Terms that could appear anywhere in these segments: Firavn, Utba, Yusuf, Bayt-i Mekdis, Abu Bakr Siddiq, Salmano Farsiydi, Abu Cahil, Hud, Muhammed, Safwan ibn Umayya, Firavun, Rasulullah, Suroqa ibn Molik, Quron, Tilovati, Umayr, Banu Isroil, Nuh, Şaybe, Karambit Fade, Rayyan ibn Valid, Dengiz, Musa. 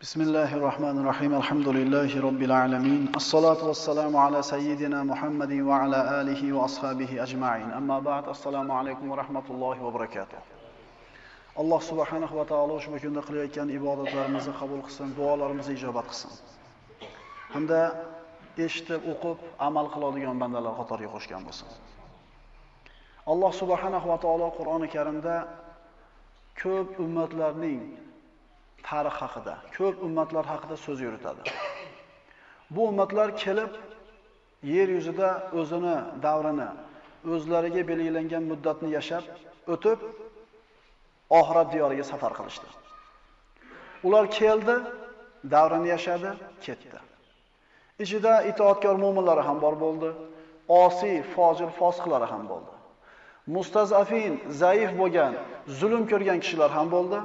Bismillahirrahmanirrahim. Elhamdülillahi Rabbil alemin. As-salatu vesselamu ala seyyidina Muhammedin ve ala alihi ve ashabihi ecma'in. Amma ba'd. As-salamu aleyküm ve rahmetullahi ve berekatuhu. Allah subhanahu ve ta'ala ushbu kunda qilayotgan ibodatlarimizni qabul qilsin, duolarimizni ijobat qilsin. Hamda eshitib, o'qib, amal qiladigan bandalar qatoriga qo'shgan bo'lsin. Allah subhanahu ve ta'ala Qur'oni Karimda ko'p ummatlarning tarix haqida, ko'p ummatlar haqida so'z yuritadi. Bu ummatlar kelib yer yuzida o'zini davrini, o'zlariga belgilangan muddatni yashab o'tib oxirat diyoriga safar qilishdi. Ular keldi, davrini yashadi, ketdi. Ichida itoatkor mu'minlari ham bor bo'ldi, osiy, fojir, fosiqlari ham bo'ldi. Mustazafin, zaif bo'lgan, zulm ko'rgan kishilar ham bo'ldi.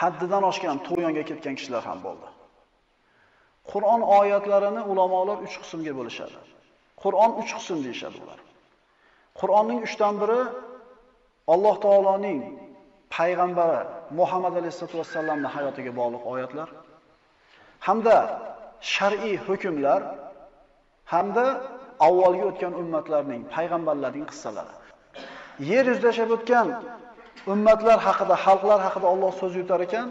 Haddidan oshgan, to'yonga ketgan kishilar ham bo'ldi. Qur'on oyatlarini ulamolar 3 qismga bo'lishadi. Qur'on 3 qism deyishadi ular. Qur'onning 3dan biri Alloh taoloning payg'ambari Muhammad alayhisolatu vasallamning hayotiga bog'liq oyatlar, hamda shar'iy hukmlar, hamda avvalgi o'tgan ummatlarning, payg'ambarlarning qissalari. Yer yuzida yashab o'tgan ummatlar haqida, xalqlar haqida Alloh so'z yutar ekan,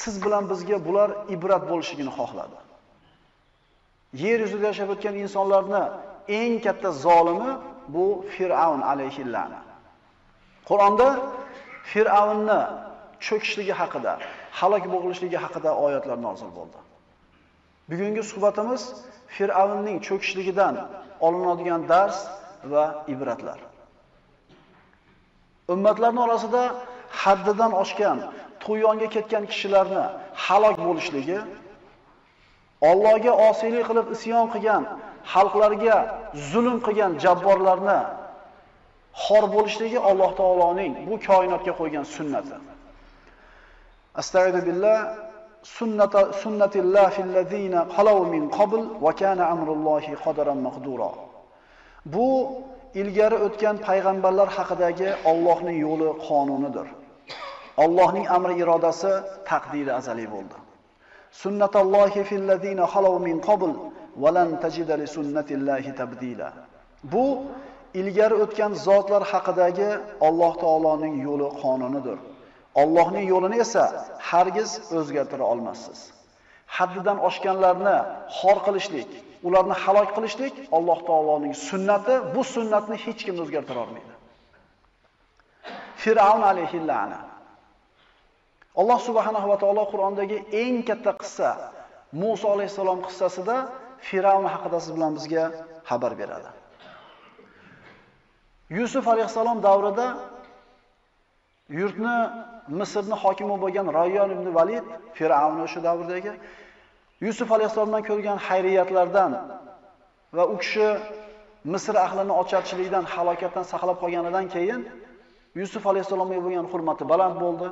siz bilan bizga bular ibrat bo'lishini xohladi. Yer yuzida yashab o'tgan insonlarni eng katta zolimi bu Firavun alayhillana. Qur'onda Firavunni cho'kishligi haqida, halok bo'lishligi haqida oyatlar nozil bo'ldi. Bugungi suhbatimiz Firavunning cho'kishligidan olinadigan dars va ibratlar. Ummatlarning orasida haddidan oshgan, to'yonga ketgan kishilarni halok bo'lishligi, Allohga osiylik qilib isyon qilgan, xalqlarga zulm qilgan jabborlarni xor bo'lishligi Alloh taoloning bu koinotga qo'ygan sunnati. Astagfiru billah, sunnatillah fil ladina qalaw min qabl va kana amrullohi qadaran maqdura. Bu ilgari o'tgan payg'ambarlar haqidagi Allohning yo'li, qonunidir. Allohning amri, irodasi, taqdiri azaliy bo'ldi. Sunnatallohi fillazina xalaw min qabl va lan tajida li sunnatillahi tabdila. Bu ilgari o'tgan zotlar haqidagi Alloh taoloning yo'li, qonunidir. Allohning yo'lini esa hargiz o'zgartira olmaysiz. Haddidan oshganlarni xor qilishlik, ularni halok qilishlik Alloh taoloning sunnati. Bu sunnatni hech kim o'zgartira olmaydi. Firavun alayhillana. Alloh subhanahu va taolo Qur'ondagi eng katta qissa Musa alayhisalom qissasida Firavun haqida siz bilan bizga xabar beradi. Yusuf alayhisalom davrida yurtni, Misrni hokimi bo'lgan Rayyan ibn Valid, Firavun o'sha davrdagi Yusuf alayhisolamdan ko'rgan hayriyatlardan va u kishi Misr ahlini ocharchilikdan, halokatdan saqlab qolganidan keyin Yusuf alayhisolamga bo'lgan hurmati baland bo'ldi.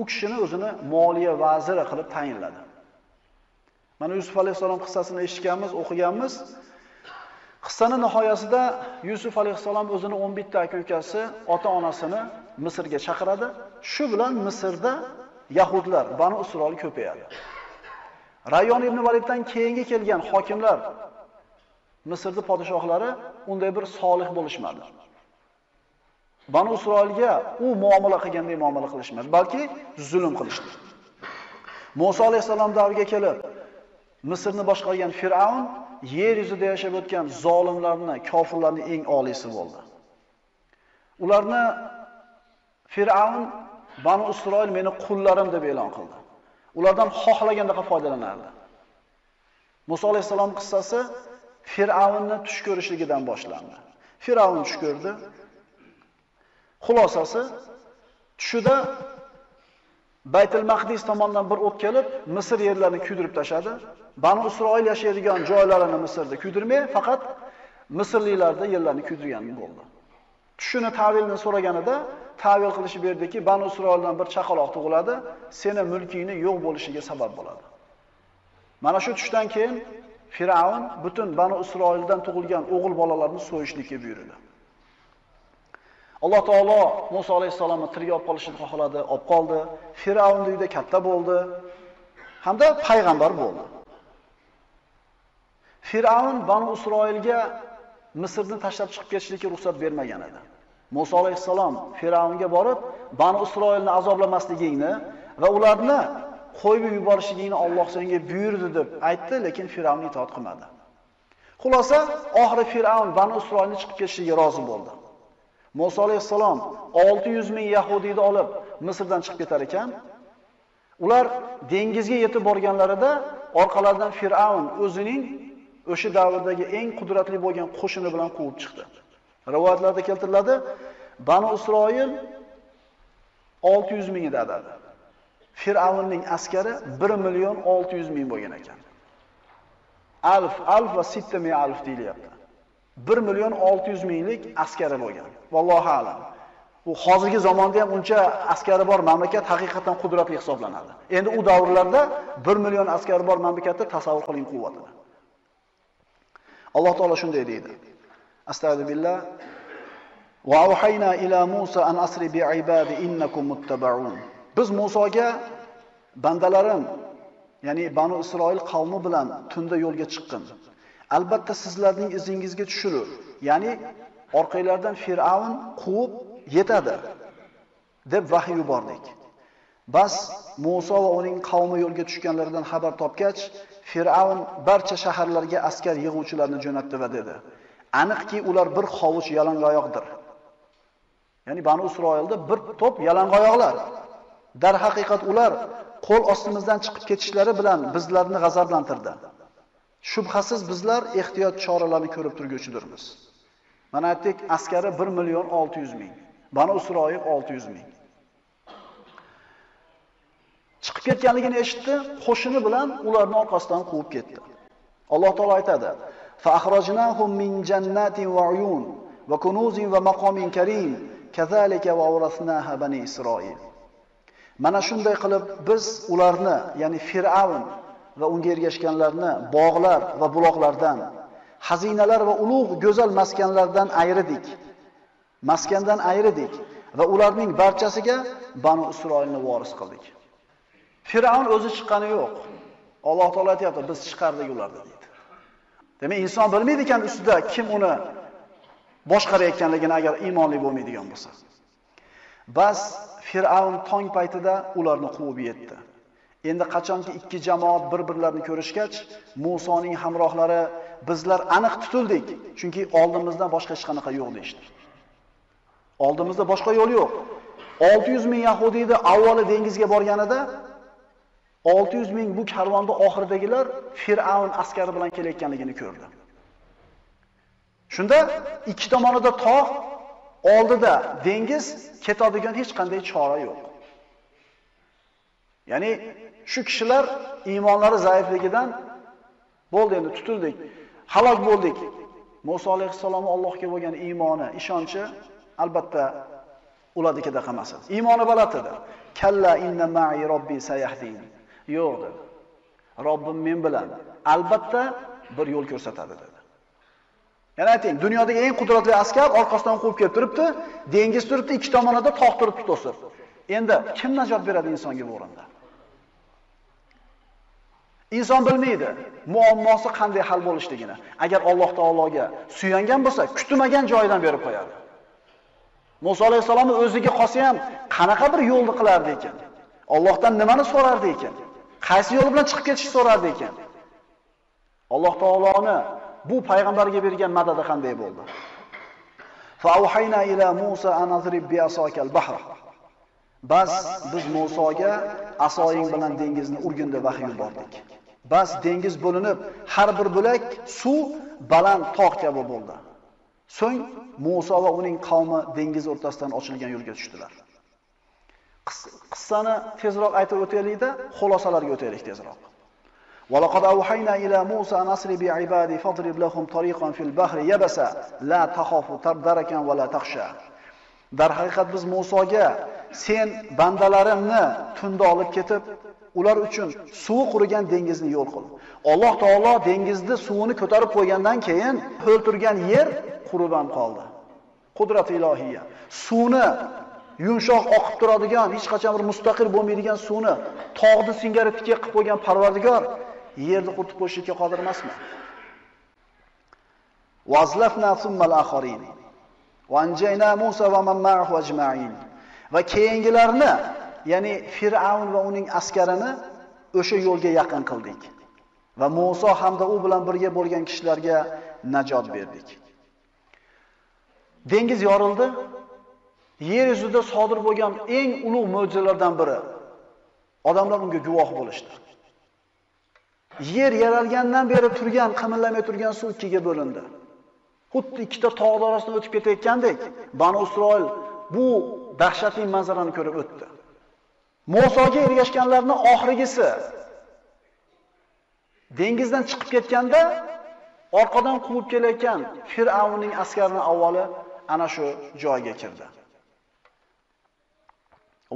U kishini o'zini moliya vaziri qilib tayinladi. Mana Yusuf alayhisolam qissasini eshitganmiz, o'qiganmiz. Qissaning nihoyasida Yusuf alayhisolam o'zini 11 ta aka-ukasi, ota-onasini Misrga chaqiradi. Shu bilan Misrda yahudlar, Banu Isroil ko'payadi. Rayyan ibn Validdan keyingi kelgan hokimlar, Misrning podshohlari unday bir solih bo'lishmadi. Banu Isroilga u muomala qilgandek muomala qilishmadi, balki zulm qilishdi. Musa alayhisalom davriga kelib Misrni boshqargan Firavun yer yuzida yashab o'tgan zolimlarni, kofirlarning eng oliysi bo'ldi. Ularni Firavun Banu Isroil meni qullarim deb e'lon qildi. Ulardan xohlagandaqa foydalanardi. Musa alayhisalom qissasi Firavunni tush ko'rishligidan boshlandi. Firavun tush ko'rdi. Xulosasi, tushida Bayt-i Mekdis tomonidan bir o't kelib Misr yerlarini kuydirib tashadi. Banu Isroil yashaydigan joylarini Misrda kuydirmay, faqat Misrliklarda yerlarini kuydirgan bo'ldi. Tushini ta'vilni so'raganida ta'vil qilishib berdiki, Banu Isroildan bir chaqaloq tug'iladi, seni mulkingni yo'q bo'lishiga sabab bo'ladi. Mana shu tushdan keyin Firavun butun Banu Isroildan tug'ilgan o'g'il bolalarni so'yishlikka buyurildi. Alloh taolo Musa alayhisolamni tirga olib qolishni xohladi, olib qoldi. Firavun uyda katta bo'ldi. hamda payg'ambar bo'ldi. Firavun Banu Isroilga Misrni tashlab chiqib ketishlikka ruxsat bermagan edi. Musa alayhissalom Firavunga borib, Banu Isroilni azoblamasligingni va ularni qo'yib yuborishingni Alloh senga buyurdi deb aytdi, lekin Firavun itoat qilmadi. Xulosa, oxiri Firavun Banu Isroilni chiqib ketishiga rozi bo'ldi. Musa alayhissalom 600 ming yahudiyni olib Misrdan chiqib ketar ekan, ular dengizga yetib borganlarida orqalaridan Firavun o'zining o'sha davrdagi eng qudratli bo'lgan qo'shini bilan quvib chiqdi. Rivoyatlarda keltiriladi, Banu Isroil 600 ming edi. Firavunning askari 1 milyon 600 ming bo'lgan ekan. Alf va 600 deyilyapti. 1 milyon 600 minglik askari bo'lgan. Vallohu a'lam. Bu hozirgi zamonda ham uncha askari bor mamlakat haqiqatan qudratli hisoblanadi. Endi u davrlarda 1 milyon askari bor mamlakatda tasavvur qiling quvvatini. Alloh taolo shunday deydi. Astagfirullah. Va auhayna ila Musa an asri bi ibadi innakum muttabaun. Biz Musoga bandalarim, ya'ni Banu Isroil qavmi bilan tunda yo'lga chiqqin. Albatta sizlarning izingizga tushirur. Ya'ni orqalardan Fir'avn quvib yetadi deb vahiy yubordik. Bas Musa va uning qavmi yo'lga tushganlaridan xabar topgach, Fir'avn barcha shaharlarga askar yig'uvchilarni jo'natdi va dedi: "Aniqki ular bir xovuch yalang'oyoqdir." Ya'ni Banu Isroilda bir to'p yalang'oyoqlar. Darhaqiqat ular qo'l ostimizdan chiqib ketishlari bilan bizlarni g'azablantirdi. Shubhasiz bizlar ehtiyot choralarini ko'rib turguvchidirmiz. Mana aytdik, askari 1 milyon 600 ming. Banu Isroil 600 ming. Chiqib ketganligini eshitdi, qo'shini bilan ularni orqasidan quvib ketdi. Alloh taolo aytadi: "Fa akhrajnahum min jannatin va uyun va kunuzin va maqomin karim, kazalika va awrasnaha bani Isroil." Mana shunday qilib biz ularni, ya'ni Fir'avn va unga ergashganlarni bog'lar va buloqlardan, xazinalar va ulug' go'zal maskanlardan ayirdik. Maskandan ayirdik va ularning barchasiga Banu Isroilni voris qildik. Firavun o'zi chiqqani yo'q. Alloh taolo aytayapti, biz chiqardik ularni deydi. Demak, inson bilmaydi ekan ustida kim uni boshqarayotganligini agar iymonli bo'lmaydigan bo'lsa. Bas Firavun tong paytida ularni quvib yetdi. Endi qachonki ikki jamoat bir-birlarini ko'rishgach, Musoning hamrohlari bizlar aniq tutildik, chunki oldimizdan boshqa hech qanaqa yo'q deydi. Oldimizda boshqa yo'l yo'q. 600 ming yahudiyni avvali dengizga borganida 600 ming bu karvonda oxirdagilar Fir'avn askari bilan kelayotganligini ko'rdi. Shunda ikki tomonida tog', oldida dengiz, ketadigan hech qanday chora yo'q. Ya'ni shu kishilar iymonlari zaifligidan bo'ldi, endi tutildik, halok bo'ldik. Musa alayhissalomning Allohga bo'lgan iymoni, ishonchi albatta ularnikida qolmasa. Iymoni balatida. Kalla inna ma'i robbi sayahdin. Yo'q dedi. Robbim men bilan albatta bir yo'l ko'rsatadi dedi. Yana ayting, dunyodagi eng qudratli askar orqasidan quvib kelib turibdi, dengiz turibdi, ikki tomonida tog' turibdi to'sib. Endi kim najot beradi insonga bu o'rinda? Inson bilmaydi muammosi qanday hal bo'lishligini. Agar Alloh taologa suyangan bo'lsa, kutmagan joyidan berib qo'yadi. Musa alayhissalomni o'ziga qolsa ham qanaqa bir yo'lni qilardi ekan? Allohdan nimani so'rardi ekan? Qaysi yo'l bilan chiqib ketishni so'rardi ekan? Alloh taoloni bu payg'ambarga bergan madadi qanday bo'ldi? Fa auhayna ila Musa an azrib bi asakal bahr. Bas biz Musoga asoying bilan dengizni urgunda vahiy yubordik. Bas dengiz bo'linib, har bir bo'lak suv baland tog' kabi bo'ldi. So'ng Musa va uning qavmi dengiz o'rtasidan ochilgan yo'lga tushdilar. Qissani tezroq aytib o'taylikda, xulosalarga o'taylik tezroq. Va laqad auhayna ila Musa an asri bi ibadi fadrib lahum tariqan fil bahri yabasa la takhafu tadarakan va la takhsha. Darhaqiqat biz Musoga sen bandalarimni tunda olib ketib, ular uchun suvi qurigan dengizni yo'l qil. Alloh taolo dengizni suvini ko'tarib qo'ygandan keyin ho'l turgan yer qurib ham qoldi. Qudrat ilohiyya. Suvni yumshoq oqib turadigan, hech qachon bir mustaqil bo'lmaydigan suvni tog'ni singari tikka qilib qo'ygan Parvardigor yerni quritib qo'yishga qodir emasmi? Vazlafna summal akharin va anjayna Musa va man ma'ahu ajma'in. Va keyingilarni, ya'ni Fir'avn va uning askarini o'sha yo'lga yaqin qildik. Va Musa hamda u bilan birga bo'lgan kishilarga najot berdik. Dengiz yorildi. Yer yuzida sodir bo'lgan eng ulug' mo'jizalardan biri. Odamlar unga guvoh bo'lishdi. Yer yaralgandan beri turgan, qimirlamay turgan suv ikkiga bo'lindi. Xuddi ikkita tog' orasidan o'tib ketayotgandek, Banu Isroil bu dahshatli manzarani ko'rib o'tdi. Musoga ergashganlarning oxirgisi dengizdan chiqib ketganda orqadan quvib kelayotgan Fir'avnning askarining avvali ana shu joyga kirdi.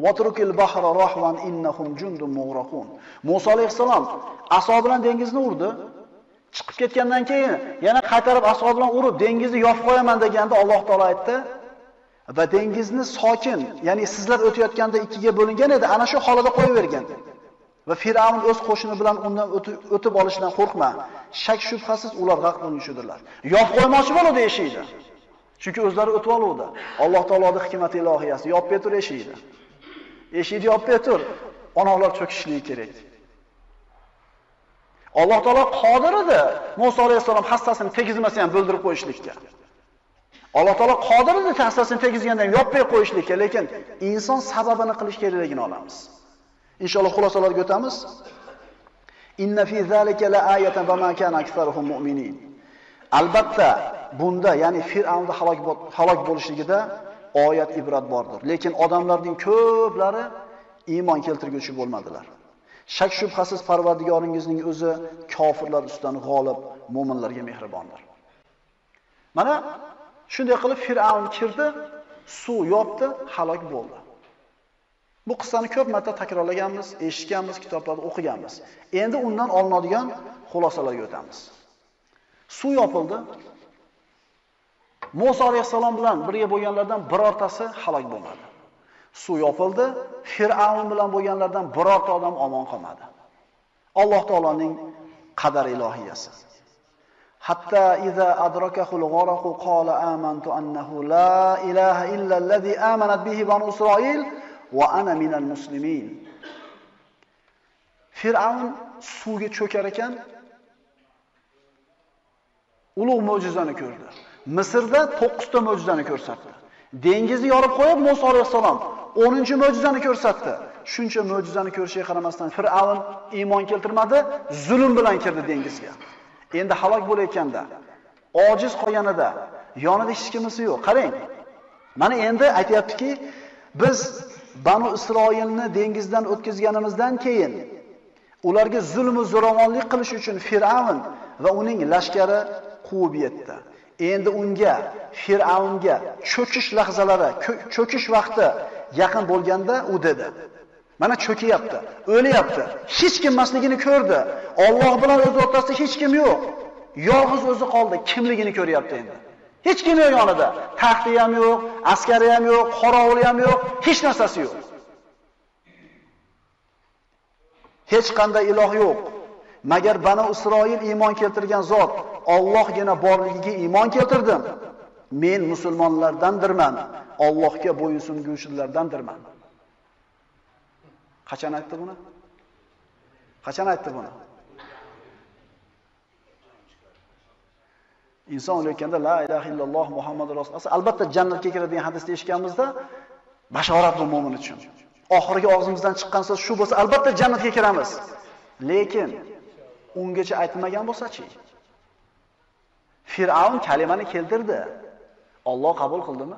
Vatrukil bahra rahvan innahum jundun mughraqun. Musa alayhissalom aso bilan dengizni urdi. Chiqib ketgandan keyin yana qaytarib aso bilan urib dengizni yopib qo'yaman deganda Alloh taolo aytdi va dengizni sokin, ya'ni sizlar o'tayotganda ikkiga bo'lingan edi, ana shu holada qo'yib bergan. Va Fir'avn o'z qo'shini bilan undan o'tib olishidan qo'rqma. Shak shubhasiz ular haq bo'lishdirlar. Yopib qo'ymoqchi bo'ladi eshikni. Chunki o'zlari o'tib oluvdi. Alloh taoloning hikmati ilohiyasi yopib betur eshikni. Eshikni yopib betur. Onalar cho'kishligi kerak. Alloh taolo qodir edi. Musa alayhissalom hassasini tegizmasa ham bo'ldirib qo'yishlikka. Alloh taolo qodir edi hassasini tegizganda ham yopmay qo'yishlikka, lekin inson sababini qilish kerakligini olamiz. Inshaalloh xulosalarga o'tamiz. Inna fi zalika la ayatan va ma kana aktsaruhum mu'minin. Albatta bunda, ya'ni Fir'avnning halok bo'lishligida oyat ibrat bordir. Lekin odamlarning ko'plari iymon keltirguchi bo'lmadilar. Shak shubhasiz Parvardigoringizning o'zi kofirlar ustidan g'olib, mu'minlarga mehribondir. Mana shunday qilib Fir'avn kirdi, suv yopdi, halok bo'ldi. Bu qissani ko'p marta takrorlaganmiz, eshitganmiz, kitoblarda o'qiganmiz. Endi undan olinadigan xulosalarga o'tamiz. Suv yopildi. Musa alayhissalom bilan birga bo'lganlardan birortasi halok bo'lmadi. Suv yopildi. Fir'avn bilan bo'lganlardan birorta odam omon qolmadi. Alloh taoloning qadar ilohiyasi. Hatta iza adrakahul gharaqu qala amantu annahu la ilaha illa allazi amanat bihi banu isroil va ana minal muslimin. Fir'avn suvga cho'kar ekan ulug' mo'jizani ko'rdi. Misrda 9 ta mo'jizani ko'rsatdi. Dengizni yorib qo'yib Musa alayhissalom 10-chi mo'jizani ko'rsatdi. Shuncha mo'jizani ko'rishiga qaramasdan Fir'avn iymon keltirmadi, zulm bilan kirdi dengizga. Endi halok bo'layotganda, ojiz qolganida, yonida hech kimisi yo'q. Qarang. Mana endi aytayaptiki, biz Banu Isroilni dengizdan o'tkazganimizdan keyin ularga zulm va zo'ravonlik qilish uchun Fir'avn va uning lashkari quvib yetdi. Endi unga, Fir'avnga cho'kish lahzalari, cho'kish vaqti yaqin bo'lganda u dedi: "Mana cho'kiyapti, o'lyapti. Hech kim emasligini ko'rdi. Alloh bilan o'z o'rtasida hech kim yo'q. Yolg'iz o'zi qoldi. Kimligini ko'ryapti endi. Hech kim yo'q yonida. Taxti ham yo'q, askari ham yo'q, qorovuli ham yo'q, hech narsasi yo'q. Hech qanday iloh yo'q. Magar Banu Isroil iymon keltirgan zot Allohgina borligiga iymon keltirdim. Men musulmonlardandirman, Allohga bo'yinsunuvchilardandirman." Qachon aytdi buni? Qachon aytdi buni? Inson o'layotganda la ilaha illalloh Muhammadur Rasululloh. Albatta jannatga kiradigan hadisni eshitganimizda bashorat bu mu'min uchun. Oxirgi og'zimizdan chiqqan so'z shu bo'lsa, albatta jannatga kiramiz. Lekin ungacha aytmagan bo'lsa-chi? Fir'avn kalimani keltirdi. Alloh qabul qildimi?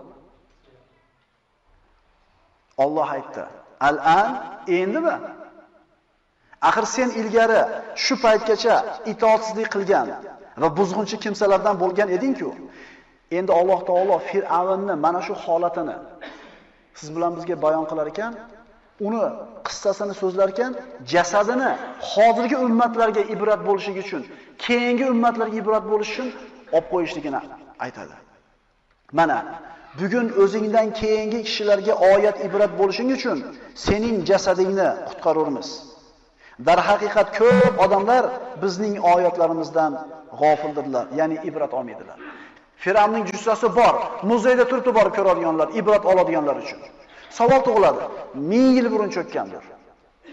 Alloh aytdi: "Al-an", endimi? Axir sen ilgari shu paytgacha itoatsizlik qilgan va buzg'unchi kimsalardan bo'lgan eding-ku. Endi Alloh taolo Fir'avnning mana shu holatini siz bilan bizga bayon qilar ekan, uni qissasini so'zlar ekan, jasadini hozirgi ummatlarga ibrat bo'lishi uchun, keyingi ummatlarga ibrat bo'lishi uchun olib qo'yishligini aytadi. Mana Bugün özünden keyingi kişilerge ayet ibret bo'lishing için senin cesedini qutqarurmiz. Darhaqiqat ko'p adamlar bizning ayetlerimizden gafildirler, yani ibret olmaydilar. Firavunning jussasi bor, muzeyda turib borib ko'radiganlar, ibret oladiganlar için. Savol tug'iladi. 1000 yil burun cho'kkandir.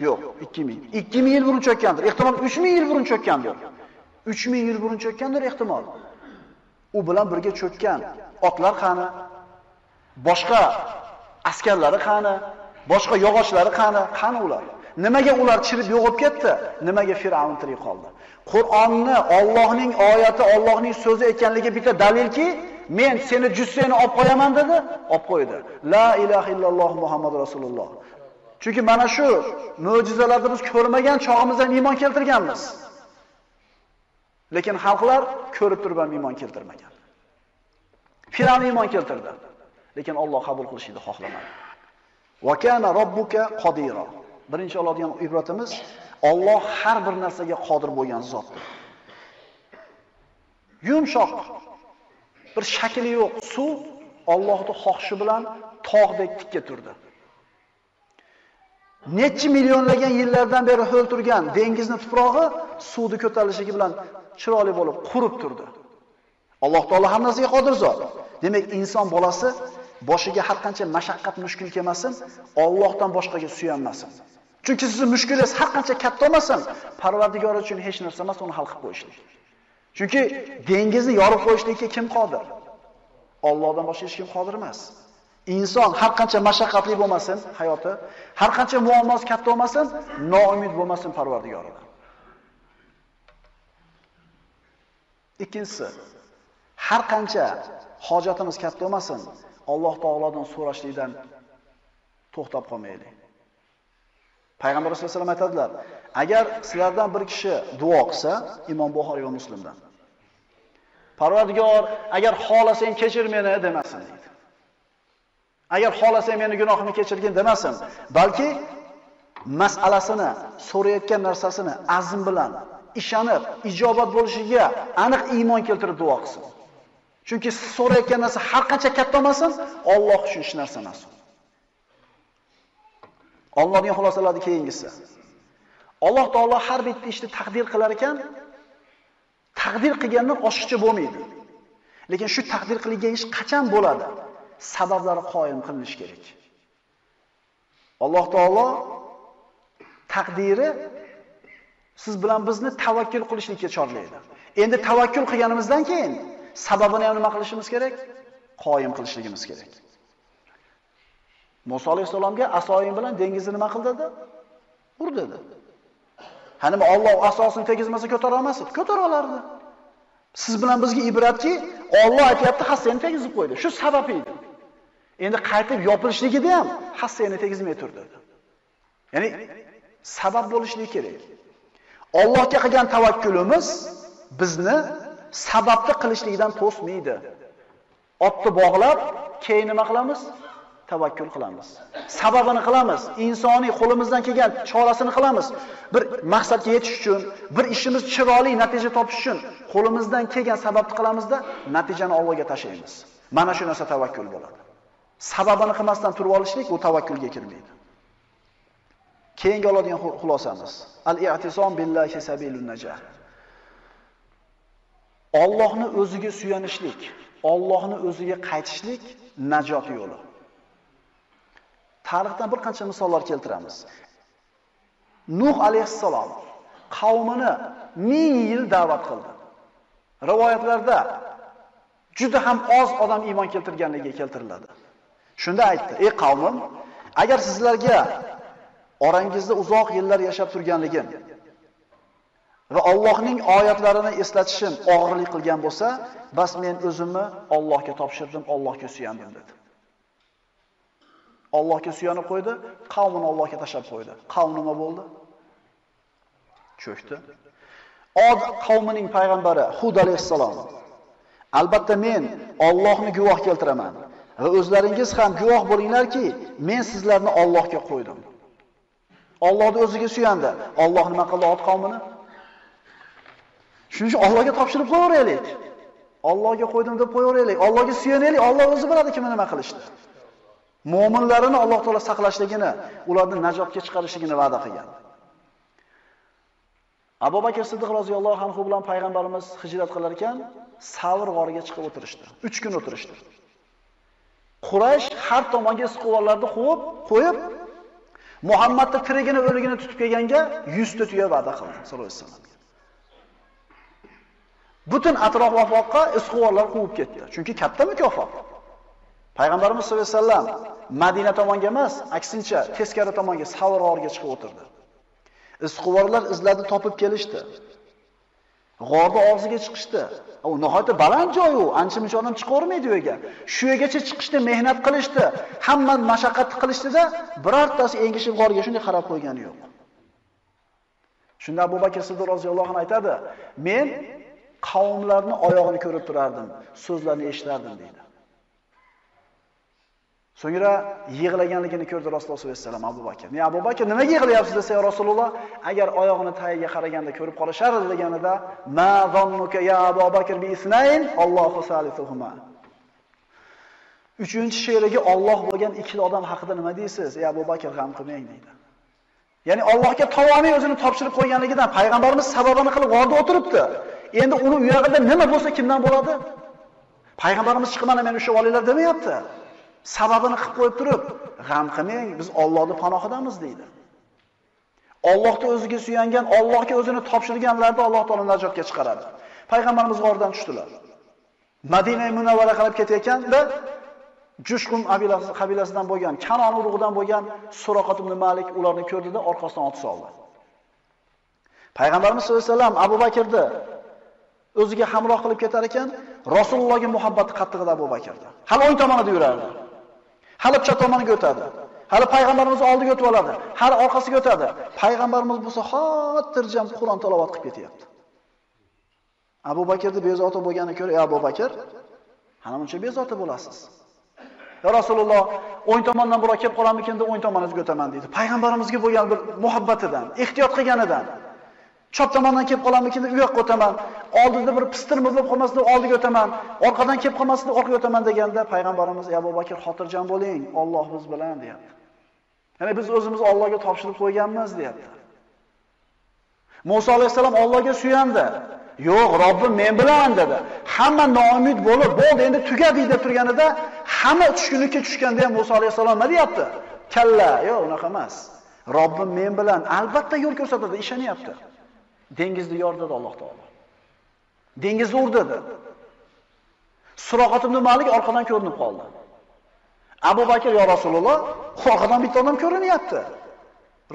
Yo'q, 2000. 2000 yil burun cho'kkandir. Ehtimol 3000 yil burun cho'kkandir. 3000 yil burun cho'kkandir ehtimol. U bilan birga cho'kkan otlar qani, boshqa askarlari qani, boshqa yog'ochlari qani, qani ular. Nimaga ular chirib yo'qib ketdi? Nimaga Firavun tirik qoldi? Qur'onni, Allohning oyati, Allohning so'zi ekanligi bitta dalilki, men seni jussangni olib qo'yaman dedi, olib qo'ydi. La ilaha illalloh Muhammed Rasulullah. Chunki mana shu mo'jizalarni biz ko'rmagan chog'imizdan iymon keltirganmiz. Lekin xalqlar ko'rib turib ham iymon keltirmagan. Firavun iymon keltirdi. Lekin Alloh qabul qilishini xohlamadi. Va kana robbuka qodira. Birinchi oladigan ibratimiz Alloh har bir narsaga qodir bo'lgan zotdir. Yumshoq bir shakli yo'q suv Allohning xohishi bilan tog'dek tikka turdi. Necha millionlagan yillardan beri ho'l turgan dengizni tuprog'i suvni ko'tarilishiga bilan chiroyli bo'lib qurib turdi. Alloh taolo hamma narsaga qodir zot. Demak, inson bolasi boshiga har qancha mashaqqat mushkul kelmasin, Allohdan boshqaga suyanmasin. Chunki sizning mushkulingiz har qancha katta bo'lmasin, Parvardigor uchun hech narsa emas, uni hal qilib qo'yishlik. Chunki dengizni yorib qo'yishlikka kim qodir? Allohdan boshqa hech kim qodir emas. İnsan her qancha mashaqqatli bo'lmasin hayoti, her qancha muammosi katta bo'lmasin, noumid bo'lmasin Parvardigoridan. İkincisi, her qancha hojatimiz katta bo'lmasin, Alloh taolodan so'rashlikdan to'xtab qolmaylik. Payg'ambar sollallohu alayhi vasallam aytadilar: "Agar sizlardan bir kishi duo qilsa, Imom Buxoriy va Muslimdan. Parvardigor, agar xolasang kechir meni demasin." dedi. Agar xolasang meni gunohimni kechirgin demasin, balki masalasini, so'rayotgan narsasini azm bilan, ishonib, ijobat bo'lishiga aniq iymon keltirib duo qilsin. Chunki siz so'rayotgan narsa har qancha katta bo'lmasin, Alloh uchun hech narsa emas. Allohning xulosalari keyingisi. Alloh taolo har bir ishni taqdir qilar ekan, taqdir qilganidan oshiqcha bo'lmaydi. Lekin shu taqdir qilingan ish qachon bo'ladi? Sabablari qoyim qilinish kerak. Alloh taolo taqdiri siz bilan bizni tavakkul qilishlikka chorlaydi. Endi tavakkul qilganimizdan keyin sababini ham nima qilishimiz kerak? Qoyim qilishligimiz kerak. Musa alayhisolamga asoying bilan dengizni nima qildi dedi? Ur dedi. Hani Alloh asosini tegizmasa ko'tara olmasdi, ko'tara olardi. Siz bilan bizga ibratki, Alloh aytayapti, ha seni tegizib qo'ydi. Shu sabab edi. Endi qaytib yopilishligida ham hassani tegizmay turdi dedi. Ya'ni sabab bo'lishligi kerak. Allohga qilgan tavakkulimiz bizni sababni qilishlikdan to'smaydi. Otni bog'lab, keyin nima qilamiz? Tavakkul qilamiz. Sababini qilamiz. Insoniy qo'limizdan kelgan chorasini qilamiz. Bir maqsadga yetish uchun, bir ishimiz chiroyli natija topish uchun qo'limizdan kelgan sababni qilamiz-da, natijani Allohga tashlaymiz. Mana shu narsa tavakkul bo'ladi. Sababini qilmasdan turib olishlik, u tavakkulga kirmaydi. Keyingi oladigan xulosamiz. Al-i'tisom billahi sabilun najah. Allohni o'ziga suyanishlik, Allohni o'ziga qaytishlik najot yo'li. Tarixdan bir qancha misollar keltiramiz. Nuh alayhissalom qavmini 1000 yil da'vat qildi. Rivoyatlarda juda ham oz odam iymon keltirganligiga keltiriladi. Shunda aytdi: "Ey qavmim, agar sizlarga orangizda uzoq yillar yashab turganligim va Allohning oyatlarini eslatishim og'irlik qilgan bo'lsa, bas men o'zimni Allohga topshirdim, Allohga suyandim" dedi. Allohga suyanib qo'ydi, qavmini Allohga tashab qo'ydi. Qavm nima bo'ldi? Cho'kdi. Od qavmining payg'ambari Hud alayhissalom: "Albatta men Allohni guvoh keltiraman. Ve o'zlaringiz ham guvoh bo'linglarki, men sizlarni Allohga qo'ydim." Allohni o'ziga suyandi. Alloh nima qildi Od qavmini? Shuning uchun Allohga topshirib qo'yaveraylik. Allah'a koydum deb qo'yaveraylik. Allah'a suyanaylik. Allah o'zi biladi kimni nima qilishni. Mu'minlarni Alloh taolo saqlashligini, ularni najotga chiqarishligini va'da qilgan. Abu Bakr Siddiq roziyallohu anhu bilan payg'ambarimiz hijrat qilar ekan, Savr g'origa chiqib o'tirishdi. 3 kun o'tirishdi. Quraysh har tomonga siquvlarni qo'yib, Muhammadni tirigini, o'ligini tutib kelganga 100 ta tuya va'da qildi sollallohu alayhi vasallam. Bütün atrof afoqqa isqovorlar quvib ketdi. Chunki katta mukofot. Payg'ambarimiz sollallohu alayhi vasallam Madina tomonga emas, aksincha teskari tomonga, Savr g'origa chiqib o'tirdi. Isqovorlar izladi, topib kelishdi. G'orda og'ziga chiqishdi. U nihoyatda baland joy u, ancha-muncha odam chiqavermaydi u yerga. Shu yergacha chiqishdi, mehnat qilishdi, hamma mashaqqat qilishdi-da, birortasi engishib g'orga shunday qarab qo'ygani yo'q. Shunda Abu Bakr Siddiq roziyallohu anhu aytadi: "Men qavmlarning oyog'ini ko'rib turardim, so'zlarini eshitardim" dedi. So'ngra yig'laganligini ko'rdi Rasululloh sollallohu alayhi vasallam Abu Bakr. "Ya Abu Bakr, nimaga yig'layapsiz?" desa, "Ya Rasululloh, agar oyog'ini tayiga qaraganda ko'rib qolishar" deganida, "Ma zannuka ya Abu Bakr bi isnayn, Allohu salisuhuma." Uchinchi sherigi Alloh bo'lgan ikkita odam haqida nima deysiz? "Ey Abu Bakr, g'am qilmang" dedi. Ya'ni Allohga to'liq o'zini topshirib qo'yganligidan payg'ambarimiz sababini qilib g'orda o'tiribdi. Endi uni u yog'ida nima bo'lsa kimdan bo'ladi? Payg'ambarimiz chiqib mana men o'sha olinglar demayapti. Sababini qilib qo'yib turib, "G'am qilmang, biz Allohning panohidamiz" deydi. Allohga o'ziga suyangan, Allohga o'zini topshirganlarni Alloh taolo najotga chiqaradi. Payg'ambarimiz g'ordan tushdilar. Madinaga munavvara qarab ketayotganda Jushqum qabilasidan bo'lgan, Kanon urug'idan bo'lgan Suroqa ibn Molik ularni ko'rdida, orqasidan otib soldi. Payg'ambarimiz sollallohu alayhi vasallam Abu Bakrni o'ziga hamroh qilib ketar ekan, Rasulullohga muhabbati qattiqda Abu Bakrda. Hali o'ng tomonida yurardi. Hali chap tomoniga o'tadi. Hali payg'ambarimiz oldiga o'tib oladi. Hali orqasiga o'tadi. Payg'ambarimiz bo'lsa xotirjam Qur'on tilovat qilib ketyapti. Abu Bakrda bezovta bo'lganini ko'rib, "Ey Abu Bakr, hali uncha bezovta bo'lasiz?" "Ya Rasululloh, o'ng tomondan biroq kelib qolarmikin-da, o'ng tomoningizga o'taman" dedi. Payg'ambarimizga bo'lgan bir muhabbatidan, ehtiyot qilganidan. Chap tomondan kelib qolarmikin-da, u yoqqa o'taman. Oldinda bir pistirma bo'lib qolmasin deb oldiga o'taman. Orqadan kelib qolmasin deb orqaga o'taman deganda payg'ambarimiz, "Ey Abu Bakr, xotirjam bo'ling, Alloh biz bilan" deyapti. Ya'ni biz o'zimiz Allohga topshirib qo'yganmiz deyapti. Musa alayhisalom Allohga suyandi. "Yo'q, Robbim men bilan" dedi. Hamma noumid bo'lib, "Bo'ldi, endi tugadi" deb turganida, hamma tushkunlikka tushganda ham Musa alayhisalom nima deyapti? "Kalla, yo'q, unaqa emas. Robbim men bilan albatta yo'l ko'rsatadi", ishonyapti. Dengizni yordadi Alloh taolo. Dengizni urdi dedi. Suroqa ibn Molik orqadan ko'rinib qoldi. Abu Bakr, "Ya Rasululloh, orqadan bitta odam ko'rinyapti."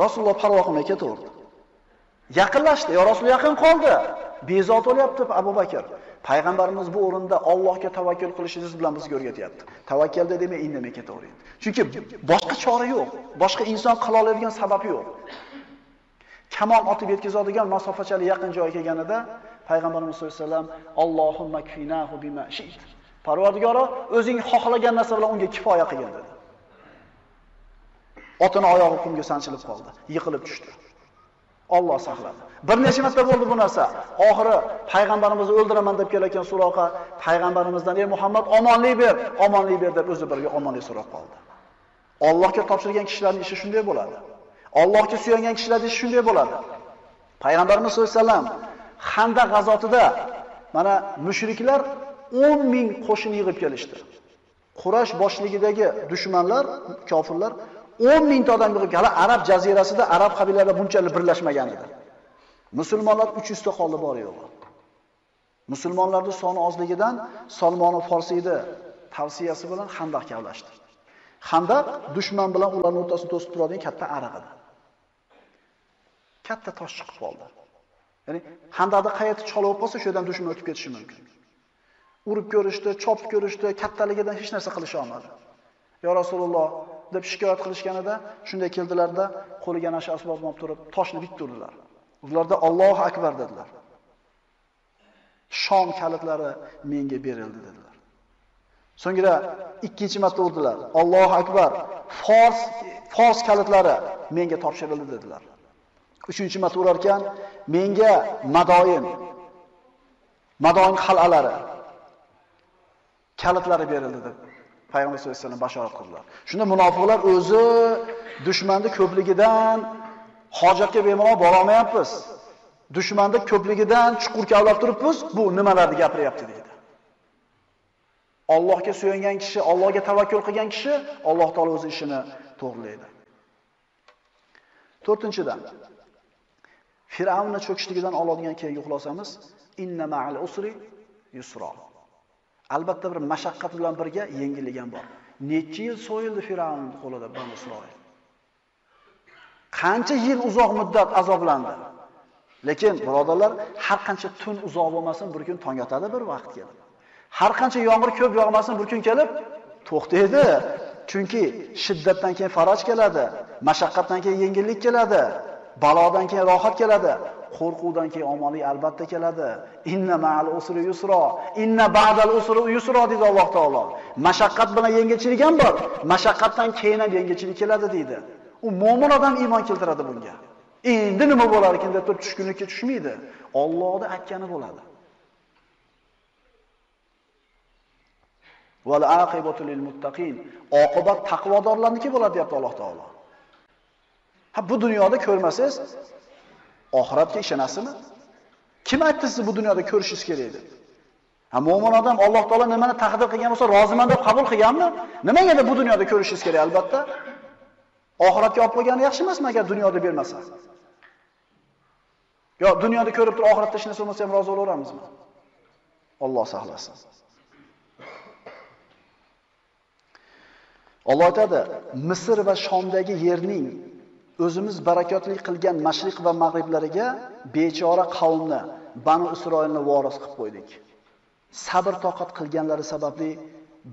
Rasululloh parvo qilmay ketaverdi. Yaqinlashdi, "Ya Rasul, yaqin qoldi." Bezovta bo'lyapti Abu Bakr. Payg'ambarimiz bu o'rinda Allohga tavakkul qilishingiz bilan bizga o'rgatyapti. Tavakkalda demay indamay ketaveringlar. Chunki boshqa chora yo'q, boshqa inson qila oladigan sabab yo'q. Kamol otib yetkazadigan masofachali yaqin joyga kelganida payg'ambarimiz sollallohu alayhi vasallam "Allohumma kfinahu bima shi'it." Parvardigoro, o'zing xohlagan narsa bilan unga kifoya qilgin dedi. Otini oyog'i qumga sanchilib qoldi, yiqilib tushdi. Alloh saqladi. Bir necha marta bo'ldi bu narsa. Oxiri payg'ambarimizni o'ldiraman deb kelayotgan Suroqa payg'ambarimizdan "Ey Muhammad, omonlik ber" deb o'zi birga omonlik so'rab qoldi. Allohga topshirgan kishilarning ishi shunday bo'ladi. Allohga suyangan kishilarning ishi shunday bo'ladi. Payg'ambarimiz sollallohu alayhi vasallam Handak g'azotida mana mushriklar 10 ming qo'shin yig'ib kelishdi. Quraysh boshligidagi dushmanlar, kofirlar 10 ming ta odam yig'ib, hali Arab jazirasida, Arab qabilalarida bunchalik birlashmagan edi. Musulmonlar 300 ta qoldi bor yo'g'i. Musulmonlarning soni ozligidan Salmano Farsiydi tavsiyasi bilan Handak kavlashdi. Handak dushman bilan ularning o'rtasini to'sib turadigan katta ariq edi. Katta tosh chiqib qoldi. Ya'ni Handakni qayerda chalib qolsa, shu yerdan dushman o'tib ketishi mumkin. Urib ko'rishdi, chopib ko'rishdi, kattaligidan hech narsa qilisha olmadi. "Ya Rasululloh" deb shikoyat qilishganida shunday keldilarda qo'liga nasha asbob olib turib toshni bitdirdilar. Ularda "Allohu akbar" dedilar. "Shom kalitlari menga berildi" dedilar. So'ngra ikkinchi marta urdilar. "Allohu akbar, Fors kalitlari menga topshirildi" dedilar. Uchinchi marta urar ekan, "Menga Madoin qal'alari, Kalitleri verildi. Peygamber Sallallahu başarı kurdular. Şimdi münafıklar özü düşmanlık köpligidan hacatga bemalol baramayapmiz. Düşmanlık köpligidan çukur kavlab turibmiz. Bu nimalarni gapiryapti dedi. Allohga suyangan kishi, Allohga tavakkul qilgan kishi Alloh taolo o'z ishini to'g'rilaydi. 4-dan. Firavunning cho'kishligidan oladigan keyingi xulosamiz inna ma'al usri yusra. Albatta bir mashaqqat bilan birga yengillik ham bor. Necha yil so'yildi Firavun qo'lida Banu Isroil. Qancha yil uzoq muddat azoblandi. Lekin birodarlar, har qancha tun uzoq bo'lmasin, bir kun tong otadi, bir vaqt keladi. Har qancha yomg'ir ko'p yog'masin, bir kun kelib to'xtaydi. Chunki shiddatdan keyin faraj keladi, mashaqqatdan keyin yengillik keladi, balodan keyin rohat keladi, qo'rquvdan keyin omonlik albatta keladi. Inna ma'al usri yusra, inna ba'dal usri yusra deydi Alloh taolo. Mashaqqat bilan yengilchilik ham bor, mashaqqatdan keyin ham yengilchilik keladi deydi. U mo'min odam iymon keltiradi bunga. Endi nima bo'lar ekan deb turib tushkunlikka tushmaydi. Allohning aytgani bo'ladi. Vel aqibatu lil muttaqin. Oqibat taqvodorlarniki bo'ladi deyapti Alloh taolo. Ha bu dunyoda ko'rmasangiz, oxiratga ishonasizmi? Kim aytdi siz bu dunyoda ko'rishingiz kerak deb? Ha mo'min odam Alloh taolo nimani taqdir qilgan bo'lsa, roziman deb qabul qilganmi? Nimaga deb bu dunyoda ko'rishingiz kerak albatta? Oxiratga olib qo'ygani yaxshi emasmi agar dunyoda bermasa? Yo, dunyoda ko'rib turib oxiratda hech narsa bo'lmasa ham rozi bo'laveramizmi? Alloh saqlasin. Alloh aytadi, Misr va Shomdagi yerning o'zimiz barakotli qilgan mashriq va mag'riblariga bechora qavmni, Banu Isroilni voris qilib qo'ydik. Sabr-toqat qilganlari sababli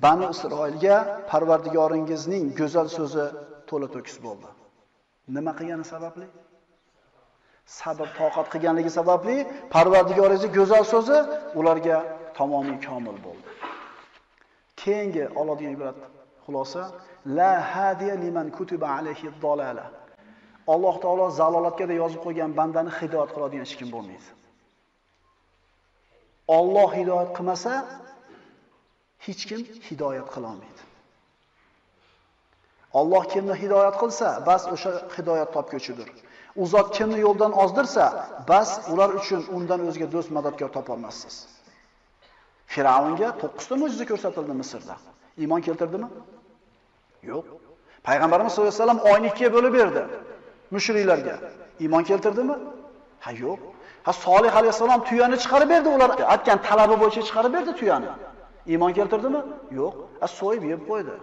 Banu Isroilga Parvardigoringizning go'zal so'zi to'la-to'kis bo'ldi. Nima qilgani sababli? Sabr-toqat qilganligi sababli Parvardigoringizning go'zal so'zi ularga tamomiy komil bo'ldi. Keyingi oladigan ibrat xulosa la hadiya liman kutiba alayhi ad-dalala. Alloh taolo zalolatga da yozib qo'ygan bandani hidoyat qiladigan hech kim bo'lmaydi. Alloh hidoyat qilmasa hech kim hidoyat qila olmaydi. Alloh kimni hidoyat qilsa, bas o'sha hidoyat topguchidir. U zot kimni yo'ldan ozdirsa, bas ular uchun undan o'zga do'st madadkor topa olmaysiz. Firavunga 9 ta mo'jiza ko'rsatildi Misrda. İman keltirdimi? Yo'q. Payg'ambarimiz sollallohu alayhi vasallam oyni ikkiga bo'lib berdi mushriklarga. İman keltirdimi? Ha yo'q. Ha Salih alayhisalom tuyani chiqarib berdi, ular aytgan talabi bo'yicha chiqarib berdi tuyani. İman keltirdimi? Yo'q. Ha so'yib yeb qo'ydi.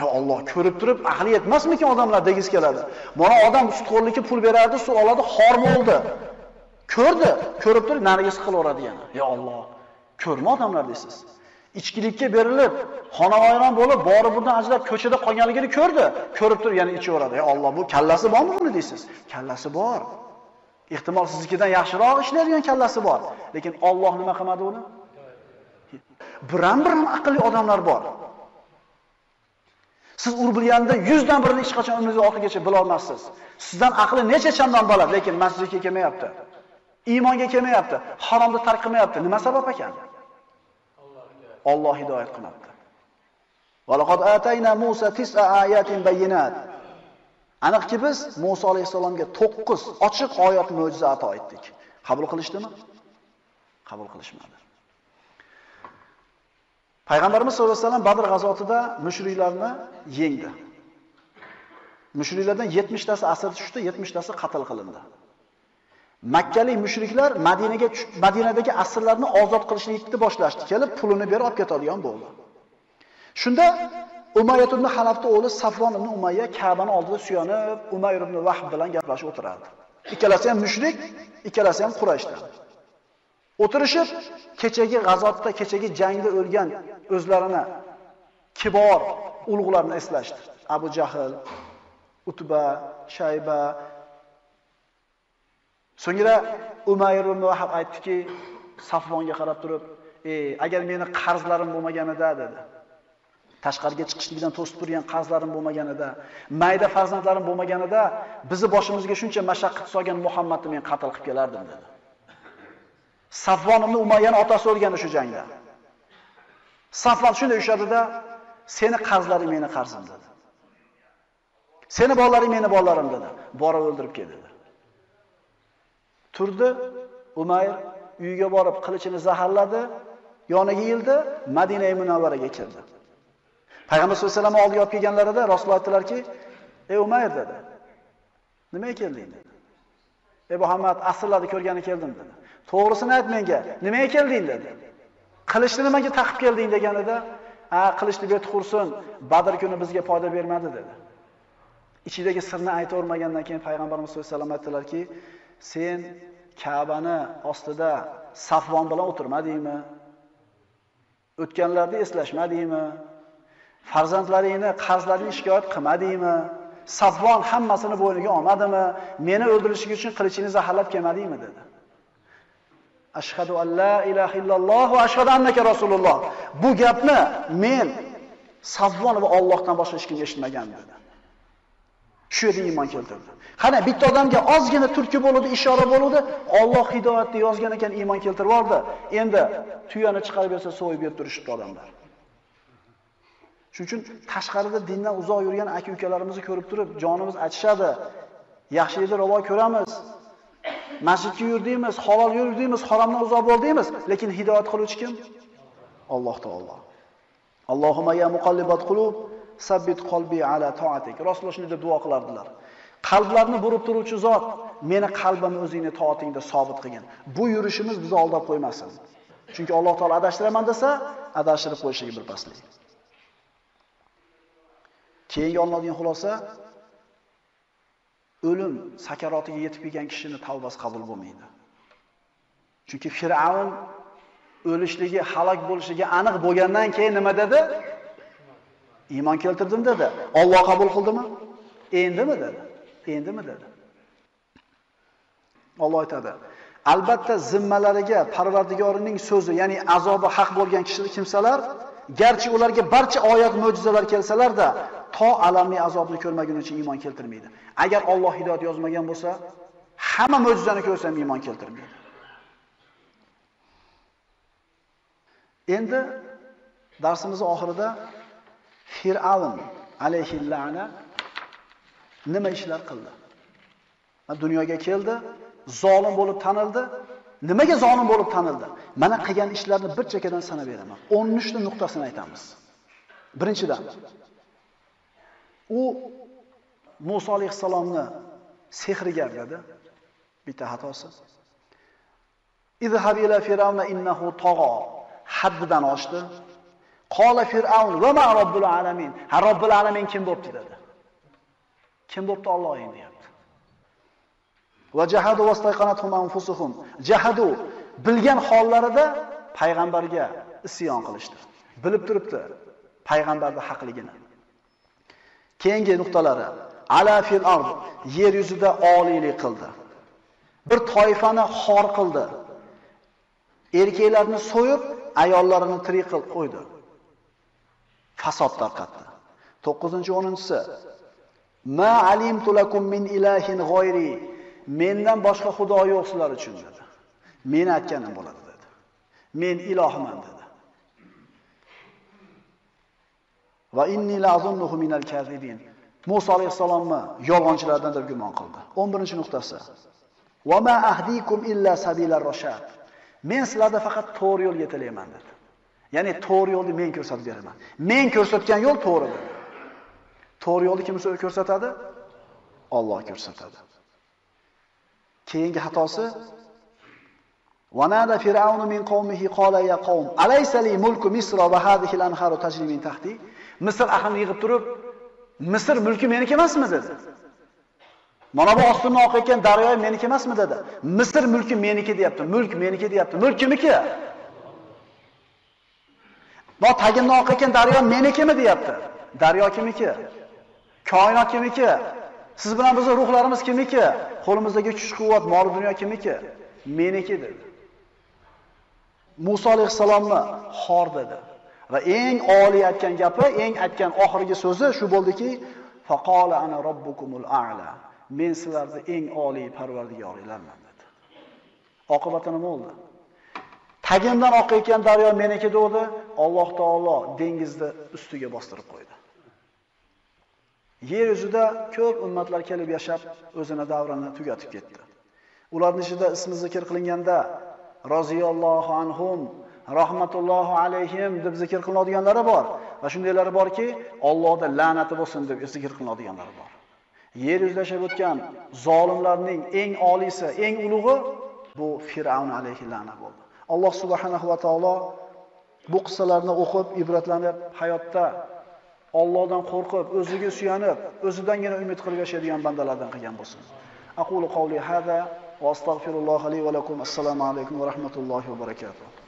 Ya Alloh ko'rib turib ahli yetmasmikan odamlar degiz keladi. Mana odam ustqo'llikka pul berardi, suv oladi, xor bo'ldi. Ko'rdi, ko'rib turib narigisi qilaveradi yana. Ya Alloh, ko'rma odamlar deysiz. İchkilikka berilib, xonavoyron bo'lib, bori bundan ajrab ko'chada qolganligini ko'rdi. Ko'rib turib yana ichaveradi. Ya Alloh, bu kallasi bormi buni deysiz? Kallasi bor. Ehtimol siznikidan yaxshiroq ishlaydigan kallasi bor. Lekin Alloh nima qilmadi uni? Biram aqlli odamlar bor. Siz urbilganda 100 dan birini hech qachon umringiz oxirigacha bila olmaysiz. Sizdan aqli necha chandan baland, lekin masjidga kelmayapti. Iymonga kelmayapti, haromni tark qilmayapti. Nima sabab ekan? Allah hidoyat qilmadi. Va laqad atayna Musa tis'a ayatin bayyinat. Aniqki biz Musa alayhisalomga 9 ochiq oyat mo'jiza ato etdik. Qabul qilishdimi? Qabul qilishmadi. Payg'ambarimiz sollallohu alayhi vasallam Badr g'azotida mushriklarni yengdi. Mushriklardan 70 tasi asir tushdi, 70 tasi qatl qilindi. Makkalik mushriklar Madinadagi asirlarni ozod qilishni itti boshlashdi. Kelib pulini berib olib ketadigan bo'ldi. Shunda Umayr ibn Halafning o'g'li Safwan ibn Umayya Kabani oldida suyanib, Umayr ibn Vahb bilan gaplashib o'tirardi. Ikkalasi ham mushrik, ikkalasi ham Qurayshdan. O'tirishib, kechagi g'azotda, kechagi jangda o'lgan o'zlarini kibor ulug'larini eslashdi. Abu Cahil, Utba, Şaybe. So'ngra Umayr ibn Vahab aytdiki, Safvonga qarab turib, agar meni qarzlarim bo'lmaganida" dedi. Tashqariga chiqishlikdan to'sib turgan qarzlarim bo'lmaganida, mayda farzandlarim bo'lmaganida, bizi boshimizga shuncha mashaqqat solgan Muhammadni men qatl qilib kelardim dedi. Safvon ibn Umayyaning otasi o'lgan o'sha jangda. Saflar shunday ushladi-da, seni qarzlaring meni qarzim dedi. Seni bolalaring meni bolalarim dedi. Borib o'ldirib kel dedi. Turdi, Umayr uyiga borib qilichini zaharladi, yoniga yildi, Madina munavvaraga kirdi. Payg'ambar sollallohu alayhi vasallam oldiga olib kelganlarida Rasululloh aytdilarki, "Ey Umayr" dedi. "Nimaga kelding?" dedi. "Ey Muhammad, asrlarni ko'rgani keldim" dedi. "To'g'risini ayt menga, nimaga kelding?" dedi. "Qilichni nimaga taqib kelding?" deganida, "Ha, qilichni bet qursin, Badr kuni bizga foyda bermadi" dedi. Ichidagi sirni ayta olmagandan keyin Payg'ambarimiz sollallohu alayhi vasallam aytdilarki, "Sen Kabani ostida Safvon bilan o'tirmadingmi? O'tganlarni eslashmadingmi? Farzandlaringni, qarzlaringni shikoyat qilmadingmi? Safvon hammasini bo'yniga olmadimi? Meni o'ldirish uchun qilichini zaharlab kelmadingmi?" dedi. "Ashhadu an la ilaha illallah va ashhadu annaka rasululloh." Bu gapni men Safvon va Allohdan boshqa hech kim eshitmaganman dedi. Shu yerda iymon keltirdi. Qani bitta odamga ozgina turtki bo'ladi, ishora bo'ladi, Alloh hidoyatni yozgan ekan iymon keltirib oldi. Endi tuyani chiqarib bersa so'yib yeb turishibdi odamlar. Shuning uchun tashqarida dindan uzoq yurgan aka-ukalarimizni ko'rib turib, jonimiz achishadi. Yaxshilikni ravo ko'ramiz. Masjidga yurdingmiz, halol yurdingmiz, haromdan uzoq bo'ldingmiz, lekin hidoyat qiluvchi kim? Alloh taolo. Allohumma ya muqallibat qulub, sabbit qalbi ala ta'atik. Rasululloh shunday deb duo qilardilar. Qalblarni burib turuvchi zot, meni qalbimni o'zingni to'atingda sobit qilgin. Bu yurishimiz bizni aldab qo'ymasin. Chunki Alloh taolo adashtiraman desa, adashtirib qo'yishiga bir paslik. Keyingi olinadigan xulosa, o'lim sakarotiga yetib kelgan kishining tavbasi qabul bo'lmaydi. Chunki Firavun o'lishligi, halok bo'lishiga aniq bo'lgandan keyin nima dedi? Iymon keltirdim dedi. Alloh qabul qildimi? Endimi dedi. Endimi dedi. Alloh aytadi: "Albatta zimmalariga Parvardigorining so'zi, ya'ni azobi haq bo'lgan kishilar kimsalar, garchi ularga barcha oyat mo'jizalar kelsalar-da, to alamli azobni ko'rmagunicha iymon keltirmaydi." Agar Alloh hidoyat yozmagan bo'lsa, hamma mo'jizani ko'rsa ham iymon keltirmaydi. Endi darsimizning oxirida Firavun alayhi la'na nima ishlar qildi? Dunyoga keldi, zolim bo'lib tanildi. Nimaga zolim bo'lib tanildi? Mana qilgan ishlarni bir chekkadan sanab beraman. 13 ta nuqtasini aytamiz. Birinchidan, u Musa alayhissalomni sehrgarladi bitta xatosi. "Izhab ila firavna innahu tagha." Haddidan oshdi. "Qala firavun va ma robbul alamin." Ha, robbul alamin kim bo'pti dedi. Kim bo'pti Alloh endi deyapti. "Va jahadu wastaqanathum anfusuhum." Jahadu bilgan hollarida payg'ambarga isyon qilishdi. Bilib turibdi payg'ambarning haqligini. Keyingi nuqtalari: ala fil ard, yer yuzida oliylik qildi. Bir toifani xor qildi. Erkaklarni so'yib, ayollarini tirik qilib qo'ydi. Fasod tarqatdi. 9-10-si. "Ma alimtu lakum min ilahin g'oyri." Mendan boshqa xudo yo'q sizlar uchun dedi. Men aytganim bo'ladi dedi. Men ilohman dedi. "Va inni la'zunnuhu minal kazibin." Musa alayhissalomni yolg'onchilardan deb gumon qildi. 11-nuqtasi. "Va ma ahdikum illa sabilar rashad." Men sizlarga faqat to'g'ri yo'l yetalayman dedi. Ya'ni to'g'ri yo'lni men ko'rsatib beraman. Men ko'rsatgan yo'l to'g'ridir. To'g'ri yo'lni kim o'zi ko'rsatadi? Alloh ko'rsatadi. Keyingi xatosi: "Va nada fir'aunu min qawmihi qala ya qawm alaysa li mulku misra va hadhihi al-anharu tajri min tahti." Misr ahlini yig'ib turib, "Misr mulki meniki emasmi?" dedi. "Mana bu ostimdan oqayotgan daryo meniki emasmi?" dedi. "Misr mulki meniki" deyapti. "Mulk meniki" deyapti. "Mulk kimniki?" "Va tagimdan oqayotgan daryo menikimi?" deyapti. "Daryo kimniki? Koinot kimniki? Siz bilan bizning ruhlarimiz kimniki? Qo'limizdagi kuch-quvvat, mol-dunyo kimniki?" "Meniki" dedi. Musa alayhissalomni xor dedi. Va eng oliy aytgan gapi, eng aytgan oxirgi so'zi shu bo'ldiki: "Faqala ana robbukumul a'la." Men sizlarni eng oliy parvardigoringlarman dedi. Oqibati nima bo'ldi? Tagimdan oqayotgan daryo meniki dedi, Allah Teala dengizde üstüge bastırıp koydu. Yeryüzüde köp ümmetler kelip yaşab, özüne davranı tügetip gitti. Ularning ichida ismi zikr qilinganda roziyallohu anhum, rahmatullohi alayhim deb zikr qilinadiganlari bor. Va shundaylari borki, Allohda la'nati bo'lsin deb zikr qilinadiganlari bor. Yer yuzlashib o'tgan zolimlarning eng olisi, eng ulug'i bu Firavun alayhi la'na bo'ldi. Alloh subhanahu va taolo bu qissalarni o'qib, ibratlanib, hayotda Allohdan qo'rqib, o'ziga suyanib, o'zidangina umid qilib yashaydigan bandalardan qilgan bo'lsin. Aqulu qawli hada. وأستغفر الله لي ولكم. السلام عليكم ورحمة الله وبركاته.